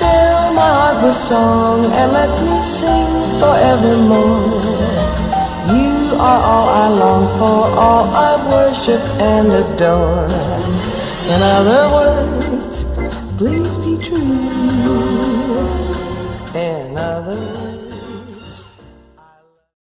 Fill my heart with song and let me sing forevermore. You are all I long for, all I worship and adore. In other words, please.